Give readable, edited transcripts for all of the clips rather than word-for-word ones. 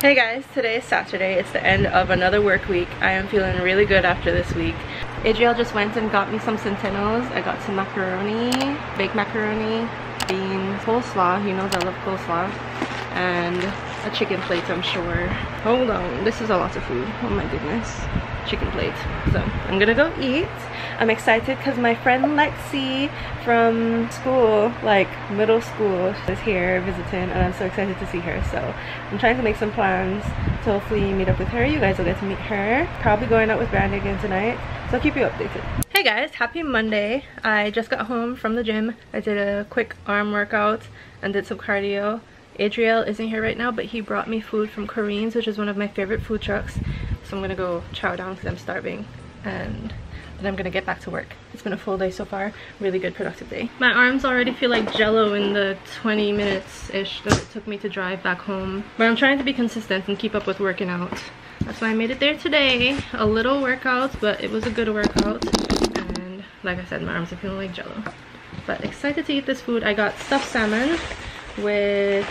Hey guys, today is Saturday. It's the end of another work week. I am feeling really good after this week. Adriel just went and got me some centenos. I got some macaroni, baked macaroni, beans, coleslaw. You know I love coleslaw. And a chicken plate, I'm sure. Hold on, this is a lot of food. Oh my goodness. Chicken plate. So I'm gonna go eat. I'm excited because my friend Lexi from school, like middle school, is here visiting and I'm so excited to see her. So I'm trying to make some plans to hopefully meet up with her. You guys will get to meet her. Probably going out with Brandy again tonight, so I'll keep you updated. Hey guys, happy Monday. I just got home from the gym. I did a quick arm workout and did some cardio. Adriel isn't here right now, but he brought me food from Corinne's, which is one of my favorite food trucks. So I'm gonna go chow down because I'm starving, and then I'm gonna get back to work. It's been a full day so far. Really good, productive day. My arms already feel like jello in the 20 minutes-ish that it took me to drive back home. But I'm trying to be consistent and keep up with working out. That's why I made it there today. A little workout, but it was a good workout. And like I said, my arms are feeling like jello. But excited to eat this food. I got stuffed salmon with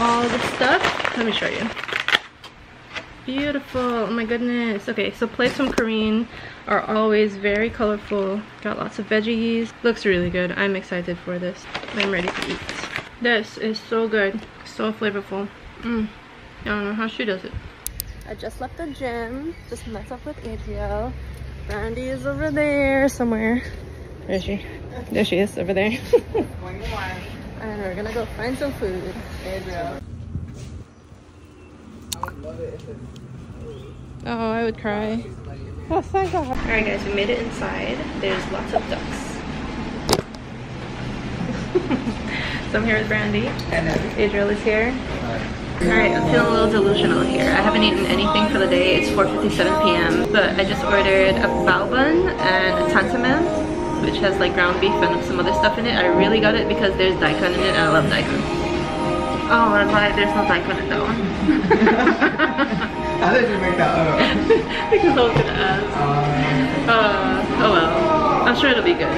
all the stuff. Let me show you. Beautiful, oh my goodness. Okay, so plates from Corinne are always very colorful. Got lots of veggies. Looks really good. I'm excited for this. I'm ready to eat. This is so good, so flavorful. I don't know how she does it. I just left the gym, just met up with Adriel. Brandy is over there somewhere. Where is she? There she is, over there. And we're gonna go find some food. Adriel. Oh, I would cry. Oh, thank God. Alright guys, we made it inside. There's lots of ducks. So I'm here with Brandy. Adriel is here. Alright, I'm feeling a little delusional here. I haven't eaten anything for the day. It's 4:57 p.m. But I just ordered a bao bun and a tantamount, which has like ground beef and some other stuff in it. I really got it because there's daikon in it and I love daikon. Oh, I'm glad there's no daikon in that one. How did you make that up? Because I was gonna ask. Oh well, I'm sure it'll be good.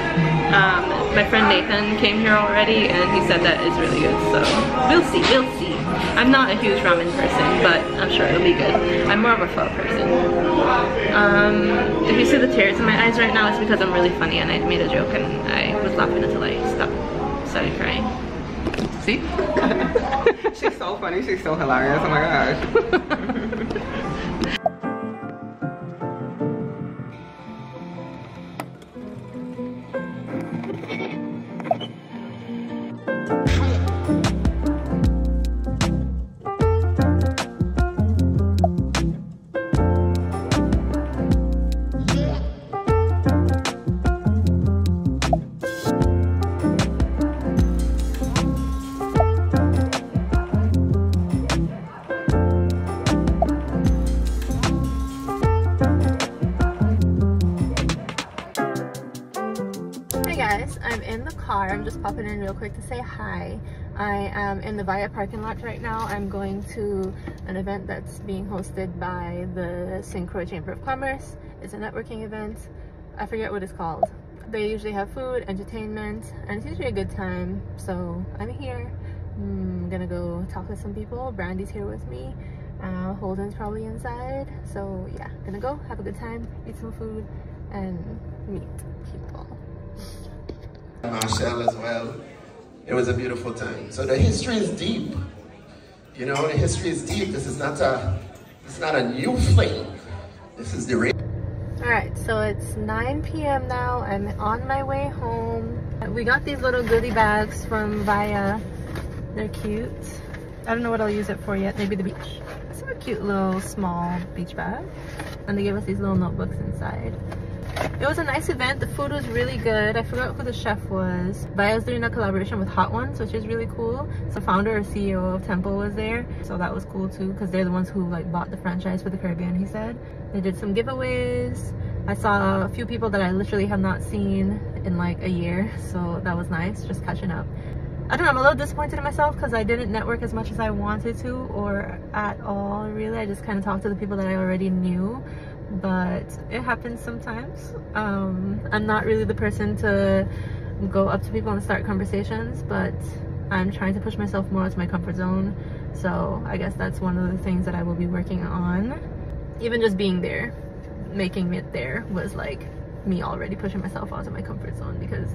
My friend Nathan came here already and he said that it's really good, so we'll see, we'll see. I'm not a huge ramen person, but I'm sure it'll be good. I'm more of a pho person. If you see the tears in my eyes right now, it's because I'm really funny and I made a joke and I was laughing until I started crying. See? She's so funny, she's so hilarious, oh my gosh. I'm just popping in real quick to say hi. I am in the VIYA parking lot right now. I'm going to an event that's being hosted by the St. Croix Chamber of Commerce. It's a networking event. I forget what it's called. They usually have food, entertainment, and it's usually a good time. So I'm here. I'm gonna go talk to some people. Brandy's here with me. Holden's probably inside. So yeah, gonna go have a good time, eat some food, and meet people. Marshall as well. It was a beautiful time. So the history is deep. You know, the history is deep. This is not a new thing. This is the. Alright, so it's 9 p.m. now. I'm on my way home. We got these little goodie bags from VIYA. They're cute. I don't know what I'll use it for yet. Maybe the beach. It's a cute little small beach bag. And they gave us these little notebooks inside. It was a nice event. The food was really good. I forgot who the chef was. VIYA's doing a collaboration with Hot Ones, which is really cool. So founder or CEO of Tempo was there. So that was cool too, because they're the ones who like bought the franchise for the Caribbean, he said. They did some giveaways. I saw a few people that I literally have not seen in like a year. So that was nice, just catching up. I don't know, I'm a little disappointed in myself because I didn't network as much as I wanted to or at all, really. I just kind of talked to the people that I already knew. But it happens sometimes. I'm not really the person to go up to people and start conversations, but I'm trying to push myself more out of my comfort zone. So I guess that's one of the things that I will be working on. Even just being there, making it there, was like me already pushing myself out of my comfort zone, because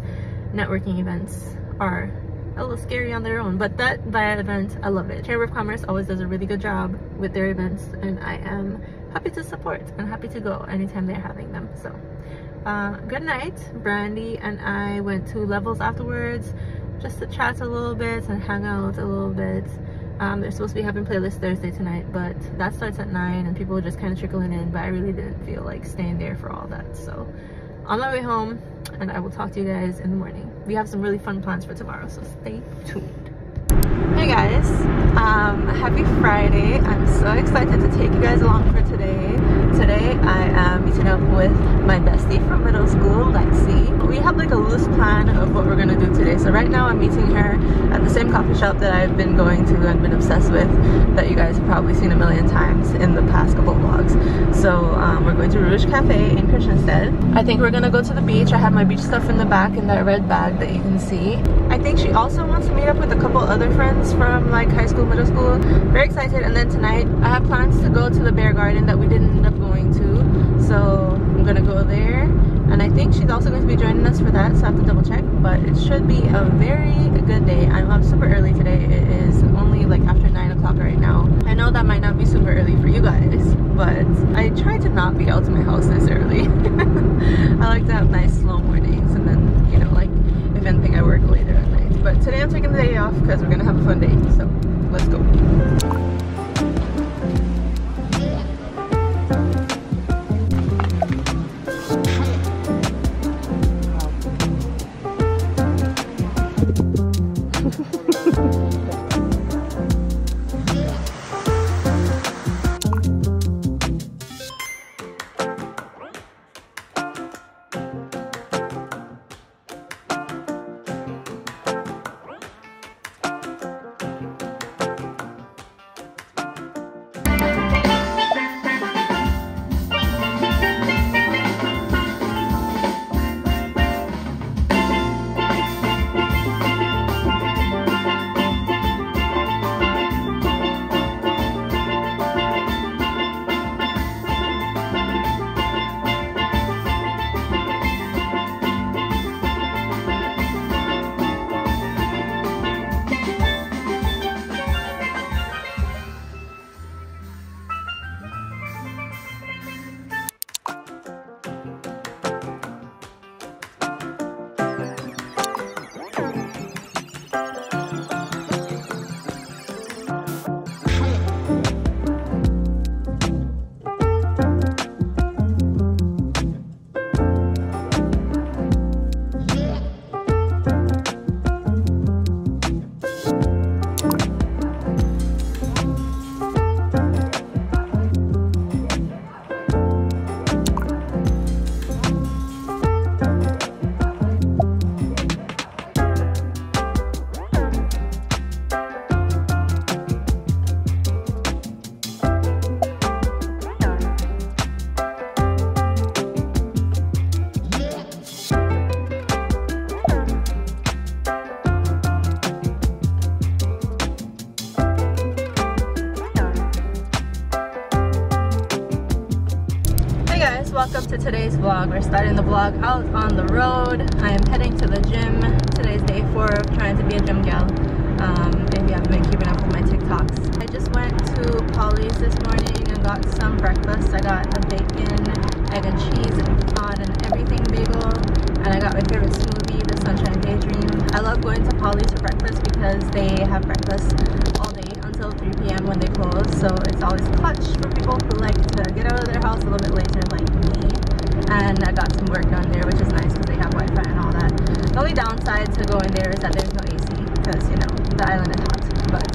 networking events are a little scary on their own. But that VIYA event, I love it. Chamber of Commerce always does a really good job with their events, and I am happy to support and happy to go anytime they're having them. So good night. Brandy and I went to Levels afterwards just to chat a little bit and hang out a little bit. They're supposed to be having playlist Thursday tonight, but that starts at 9 and people are just kind of trickling in, but I really didn't feel like staying there for all that. So on my way home, and I will talk to you guys in the morning. We have some really fun plans for tomorrow, so stay tuned. Hey guys, happy Friday. I'm so excited to take you guys along for today. Today I am meeting up with my bestie from middle school, Lexi. We have like a loose plan of what we're gonna do today. So right now I'm meeting her at the same coffee shop that I've been going to and been obsessed with, that you guys have probably seen a million times in the past couple vlogs. So we're going to Rouge Cafe in Christiansted. I think we're gonna go to the beach. I have my beach stuff in the back in that red bag that you can see. I think she also wants to meet up with a couple other friends from like high school, middle school. Very excited. And then tonight I have plans to go to the Bear Garden that we didn't end up going to, so I'm gonna go there. And I think she's also going to be joining us for that, so I have to double check, but it should be a very good day. I'm up super early today. It is only like after 9 o'clock right now. I know that might not be super early for you guys, but I try to not be out of my house this early. I like to have nice slow mornings, and then, you know, like if anything I work later at night. But today I'm taking the day off because we're gonna have a fun day, so let's go. Welcome to today's vlog. We're starting the vlog out on the road. I am heading to the gym. Today's day 4 of trying to be a gym gal. If you haven't been keeping up with my TikToks. I just went to Polly's this morning and got some breakfast. I got a bacon, egg and cheese, and pecan and everything bagel. And I got my favorite smoothie, the Sunshine Daydream. I love going to Polly's for breakfast because they have breakfast all day until 3 p.m. when they close. So it's always clutch for people who like to get out of their house a little bit later, like me. And I got some work done there, which is nice because they have Wi-Fi and all that. The only downside to going there is that there's no AC because, you know, the island is hot, but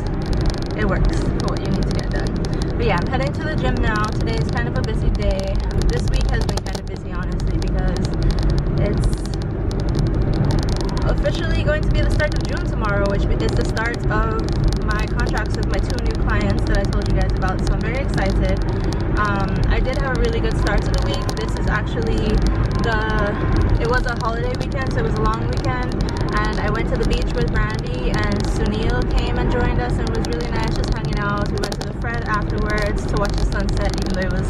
it works for what you need to get done. But yeah, I'm heading to the gym now. Today is kind of a busy day. This week has been kind of busy, honestly, because it's officially going to be the start of June tomorrow, which is the start of my contracts with my 2 new clients that I told you guys about, so I'm very excited. I did have a really good start to the week. This is actually it was a holiday weekend, so it was a long weekend, and I went to the beach with Brandy, and Sunil came and joined us, and it was really nice just hanging out. We went to the Fred afterwards to watch the sunset, even though it was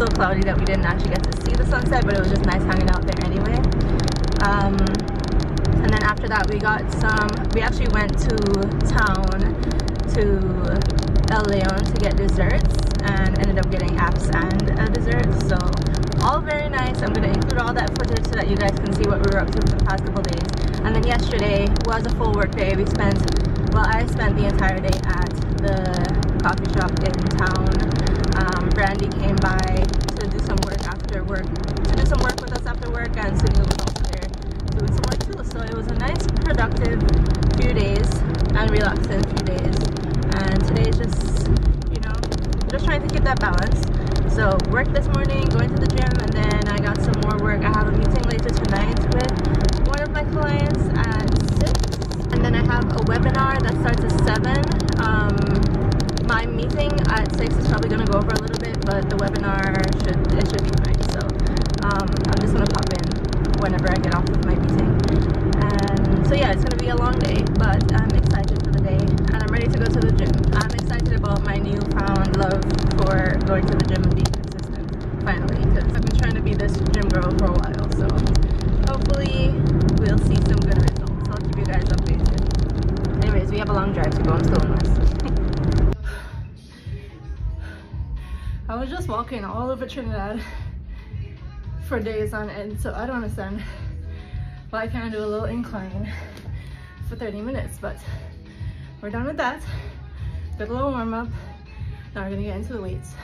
so cloudy that we didn't actually get to see the sunset, but it was just nice hanging out there anyway. And then after that we actually went to town to El Leon to get desserts and ended up getting apps and a dessert, so all very nice. I'm going to include all that footage so that you guys can see what we were up to for the past couple days. And then yesterday was a full work day. I spent the entire day at the coffee shop in town. Brandy came by to do some work with us after work, and Sunil was also there doing some work too. So it was a nice productive few days and relaxing few days, and today is just, you know, just trying to keep that balance. So work this morning, going to the gym, and then I got some more work. I have a meeting later tonight with one of my clients at 6, and then I have a webinar that starts at 7. My meeting at 6 is probably going to go over a little bit, but the webinar should be fine. So I'm just going to pop in whenever I get off of my meeting. And so yeah, it's going to be a long day, but I'm excited for the day, and I'm ready to go to the gym. I'm excited about my newfound love for going to the gym and being consistent, finally, because I've been trying to be this gym girl for a while, so hopefully we'll see some good results. I'll keep you guys updated. Anyways, we have a long drive to go. I'm still in West. I was just walking all over Trinidad for days on end, so I don't understand why I can't do a little incline for 30 minutes, but we're done with that. Did a little warm up. Now we're gonna get into the weights.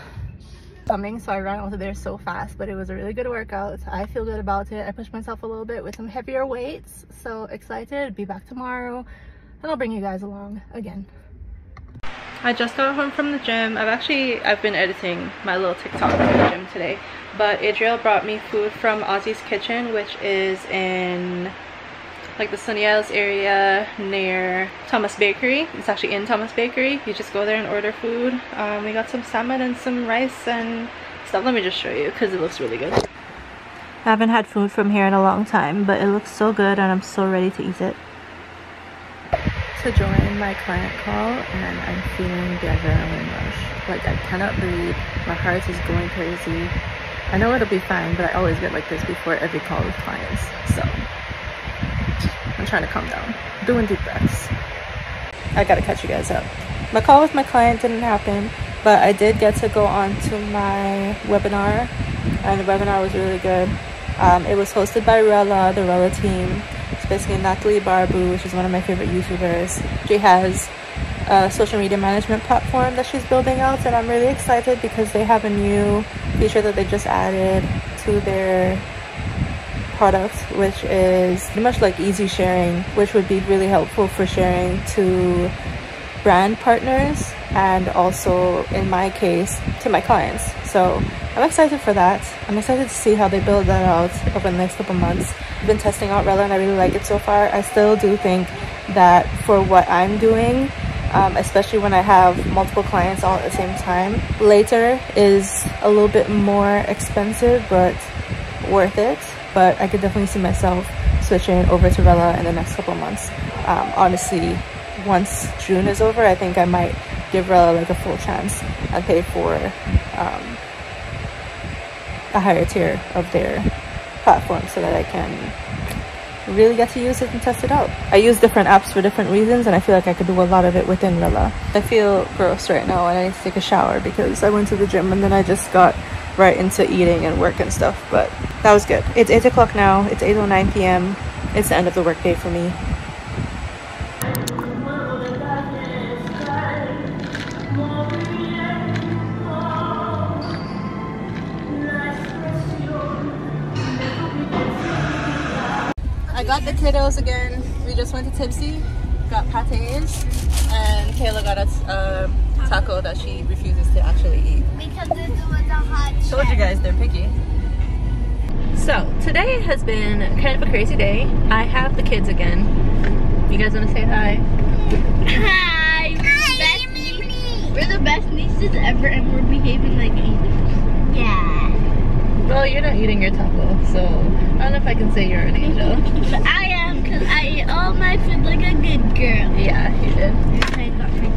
Coming, so I ran out of there so fast, but it was a really good workout. I feel good about it. I pushed myself a little bit with some heavier weights. So excited, be back tomorrow, and I'll bring you guys along again. I just got home from the gym. I've been editing my little TikTok from the gym today, but Adriel brought me food from Ozzy's Kitchen, which is in like the Sunny Isles area near Thomas Bakery. It's actually in Thomas Bakery. You just go there and order food. We got some salmon and some rice and stuff. Let me just show you because it looks really good. I haven't had food from here in a long time, but it looks so good and I'm so ready to eat it. To join my client call, and I'm feeling the adrenaline rush. Like, I cannot breathe. My heart is going crazy. I know it'll be fine, but I always get like this before every call with clients, so I'm trying to calm down, doing deep breaths. I gotta catch you guys up. My call with my client didn't happen, but I did get to go on to my webinar, and the webinar was really good. It was hosted by Rella, the Rella team. It's basically Natalie Barbu, which is one of my favorite YouTubers. She has a social media management platform that she's building out, and I'm really excited because they have a new feature that they just added to their product, which is pretty much like easy sharing, which would be really helpful for sharing to brand partners and also, in my case, to my clients. So I'm excited for that. I'm excited to see how they build that out over the next couple months. I've been testing out Rella and I really like it so far. I still do think that for what I'm doing, especially when I have multiple clients all at the same time, Later is a little bit more expensive but worth it. But I could definitely see myself switching over to Rella in the next couple of months. Honestly, once June is over, I think I might give Rella like a full chance and pay for a higher tier of their platform so that I can really get to use it and test it out. I use different apps for different reasons, and I feel like I could do a lot of it within Rella. I feel gross right now and I need to take a shower because I went to the gym and then I just got right into eating and work and stuff, but that was good. It's 8 o'clock now. It's 8:09 p.m. It's the end of the workday for me. I got the kiddos again. We just went to Tipsy, got patés, and Kayla got us taco that she refuses to actually eat. Because this was a hot chip. Told you guys they're picky. So today has been kind of a crazy day. I have the kids again. You guys want to say hi? Hi. Hi. fastest ever, and we're behaving like angels. Yeah. Well, you're not eating your taco, so I don't know if I can say you're an angel. But I am, because I ate all my food like a good girl. Yeah, you did. I got food.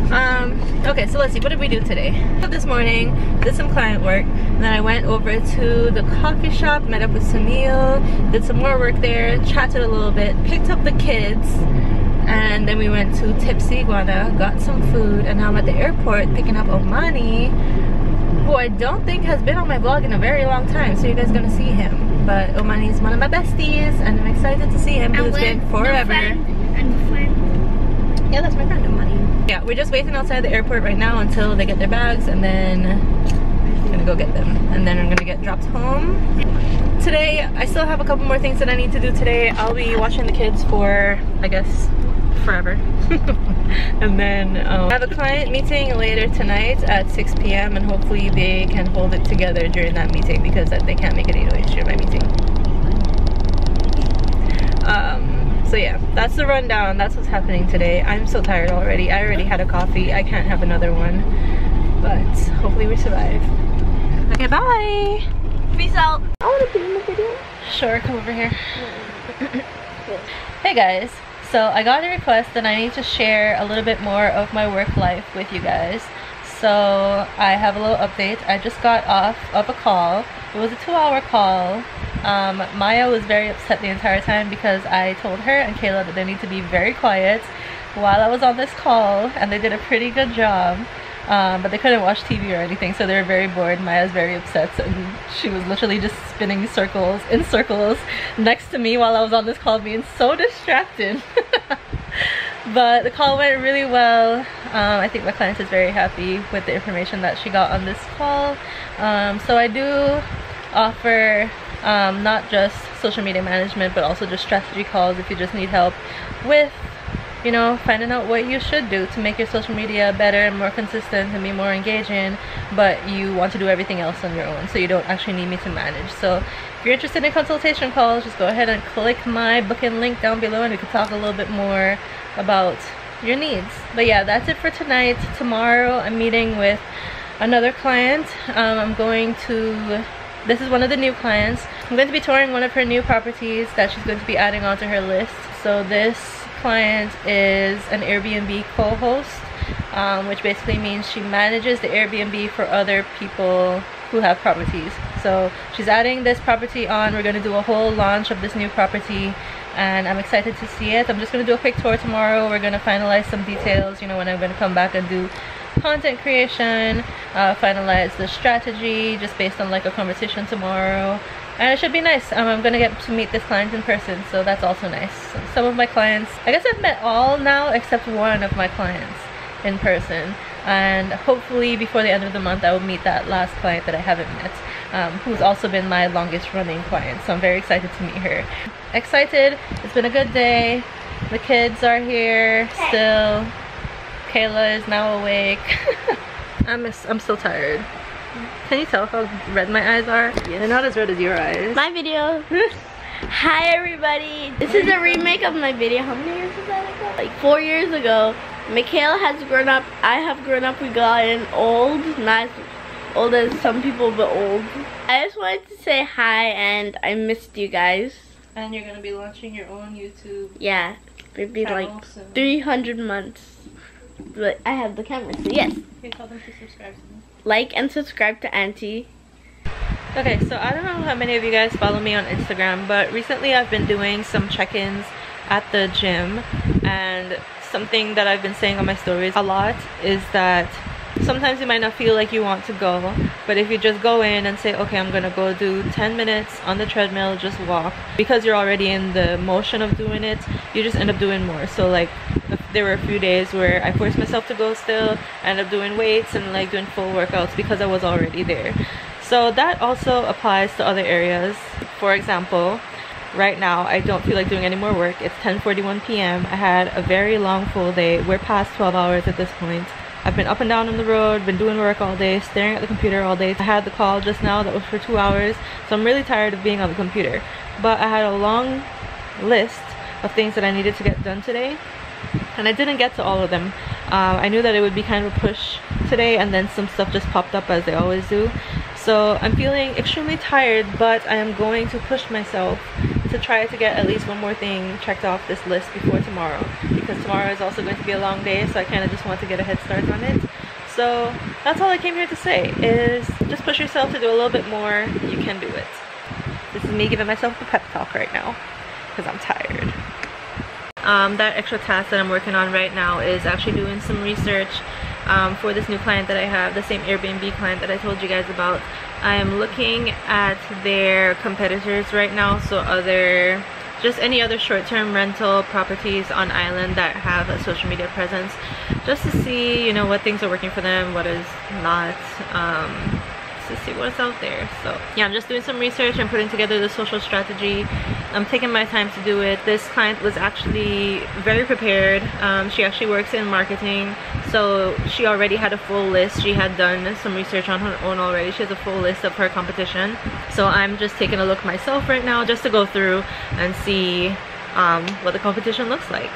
Okay, so let's see, what did we do today? This morning, did some client work, and then I went over to the coffee shop, met up with Sunil, did some more work there, chatted a little bit, picked up the kids, and then we went to Tipsy Iguana, got some food, and now I'm at the airport picking up Omani, who I don't think has been on my vlog in a very long time, so you guys are gonna see him. But Omani's one of my besties, and I'm excited to see him because it's been forever. Yeah, that's my friend Omani. Yeah, we're just waiting outside the airport right now until they get their bags, and then I'm gonna go get them, and then I'm gonna get dropped home. Today, I still have a couple more things that I need to do today. I'll be watching the kids for, I guess, forever. And then I have a client meeting later tonight at 6 p.m. and hopefully they can hold it together during that meeting because they can't make it 808 during my meeting. So yeah, that's the rundown. That's what's happening today. I'm so tired already. I already had a coffee. I can't have another one, but hopefully we survive. Okay, bye. Peace out. I want to be in the video. Sure, come over here. Hey guys. So I got a request that I need to share a little bit more of my work life with you guys. So I have a little update. I just got off of a call. It was a 2-hour call. Maya was very upset the entire time because I told her and Kayla that they need to be very quiet while I was on this call, and they did a pretty good job. But they couldn't watch TV or anything, so they were very bored. Maya's very upset, and she was literally just spinning in circles next to me while I was on this call, being so distracted. But the call went really well. I think my client is very happy with the information that she got on this call. So I do offer not just social media management, but also just strategy calls if you just need help with, you know, finding out what you should do to make your social media better and more consistent and be more engaging, but you want to do everything else on your own, so you don't actually need me to manage. So if you're interested in consultation calls, just go ahead and click my booking link down below and we can talk a little bit more about your needs. But yeah, that's it for tonight. Tomorrow I'm meeting with another client. I'm going to, this is one of the new clients. I'm going to be touring one of her new properties that she's going to be adding onto her list. So this client is an Airbnb co-host, which basically means she manages the Airbnb for other people who have properties. So she's adding this property on. We're going to do a whole launch of this new property, and I'm excited to see it. I'm just going to do a quick tour tomorrow. We're going to finalize some details, you know, when I'm going to come back and do content creation, finalize the strategy just based on like a conversation tomorrow. And it should be nice. I'm gonna get to meet this client in person, so that's also nice. Some of my clients, I guess I've met all now except one of my clients in person, and hopefully before the end of the month I will meet that last client that I haven't met, who's also been my longest running client, so I'm very excited to meet her. Excited. It's been a good day. The kids are here still. Kayla is now awake. I'm still tired. Can you tell how red my eyes are? Yes. They're not as red as your eyes. My video. Hi everybody. This is a remake of my video. How many years is that ago? Like 4 years ago. Mikayla has grown up. I have grown up. We've gotten old. Not as old as some people, but old. I just wanted to say hi, and I missed you guys. And you're going to be launching your own YouTube. Yeah. Maybe like 300 months. But I have the camera, so yes. Okay, tell them to subscribe to me. Like and subscribe to Auntie. Okay, so I don't know how many of you guys follow me on Instagram, but recently I've been doing some check-ins at the gym, and something that I've been saying on my stories a lot is that sometimes you might not feel like you want to go, but if you just go in and say, okay, I'm gonna go do 10 minutes on the treadmill, just walk, because you're already in the motion of doing it, you just end up doing more. So like, there were a few days where I forced myself to go still, ended up doing weights and like doing full workouts because I was already there. So that also applies to other areas. For example, right now I don't feel like doing any more work. It's 10:41 p.m. I had a very long full day. We're past 12 hours at this point. I've been up and down on the road, been doing work all day, staring at the computer all day. I had the call just now that was for 2 hours, so I'm really tired of being on the computer. But I had a long list of things that I needed to get done today, and I didn't get to all of them. I knew that it would be kind of a push today, and then some stuff just popped up as they always do. So I'm feeling extremely tired, but I am going to push myself to try to get at least one more thing checked off this list before tomorrow, because tomorrow is also going to be a long day, so I kind of just want to get a head start on it. So that's all I came here to say, is just push yourself to do a little bit more. You can do it. This is me giving myself a pep talk right now because I'm tired. That extra task that I'm working on right now is actually doing some research for this new client that I have, the same Airbnb client that I told you guys about. I am looking at their competitors right now, so any other short-term rental properties on island that have a social media presence, just to see, you know, what things are working for them, what is not, to see what's out there. So yeah, I'm just doing some research and putting together the social strategy. I'm taking my time to do it. This client was actually very prepared. She actually works in marketing, so she already had a full list. She had done some research on her own already. She has a full list of her competition. So I'm just taking a look myself right now, just to go through and see what the competition looks like.